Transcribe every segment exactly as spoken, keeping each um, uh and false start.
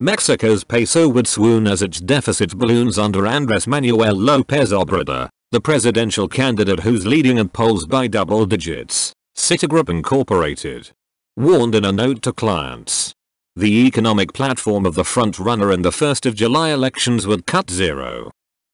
Mexico's peso would swoon as its deficit balloons under Andrés Manuel López Obrador, the presidential candidate who's leading in polls by double digits, Citigroup Incorporated warned in a note to clients. The economic platform of the front-runner in the first of July elections would cut zero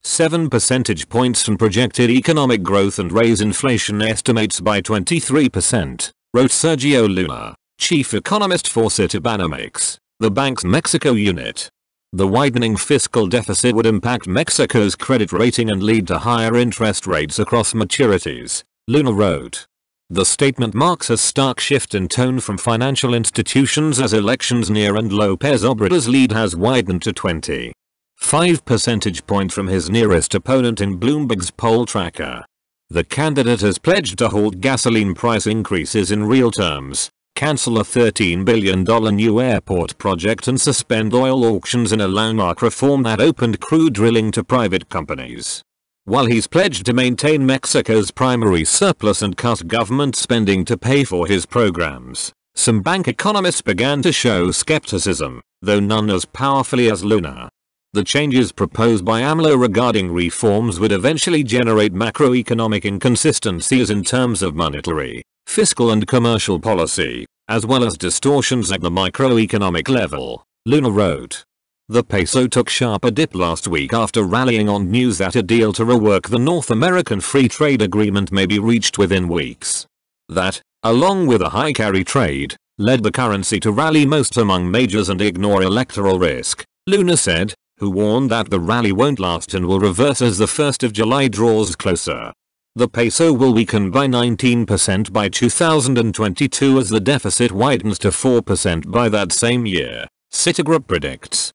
point seven percentage points from projected economic growth and raise inflation estimates by twenty-three percent, wrote Sergio Luna, chief economist for Citibanamex, the bank's Mexico unit. The widening fiscal deficit would impact Mexico's credit rating and lead to higher interest rates across maturities, Luna wrote. The statement marks a stark shift in tone from financial institutions as elections near and López Obrador's lead has widened to twenty-five percentage points from his nearest opponent in Bloomberg's poll tracker. The candidate has pledged to halt gasoline price increases in real terms, cancel a thirteen billion dollar new airport project and suspend oil auctions in a landmark reform that opened crude drilling to private companies. While he's pledged to maintain Mexico's primary surplus and cut government spending to pay for his programs, some bank economists began to show skepticism, though none as powerfully as Luna. The changes proposed by AMLO regarding reforms would eventually generate macroeconomic inconsistencies in terms of monetary, fiscal and commercial policy, as well as distortions at the microeconomic level, Luna wrote. The peso took sharper dip last week after rallying on news that a deal to rework the North American Free Trade Agreement may be reached within weeks. That, along with a high carry trade, led the currency to rally most among majors and ignore electoral risk, Luna said, who warned that the rally won't last and will reverse as the first of July draws closer. The peso will weaken by nineteen percent by two thousand twenty-two as the deficit widens to four percent by that same year, Citigroup predicts.